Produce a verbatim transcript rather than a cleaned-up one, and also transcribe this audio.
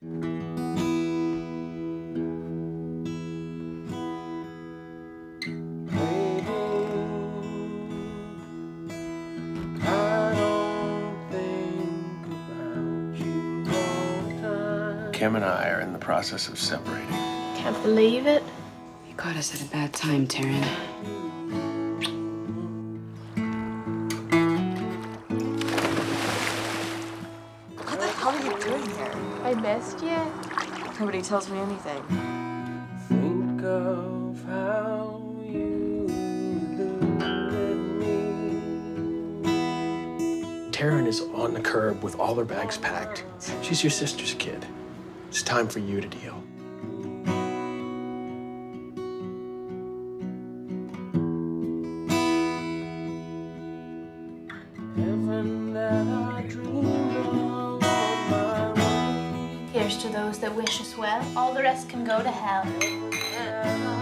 Kim and I are in the process of separating. Can't believe it. You got us at a bad time, Taryn. What the hell are you doing here? I missed you. Nobody tells me anything. Think of how you look at me. Taryn is on the curb with all her bags packed. She's your sister's kid. It's time for you to deal. Here's to those that wish us well. All the rest can go to hell.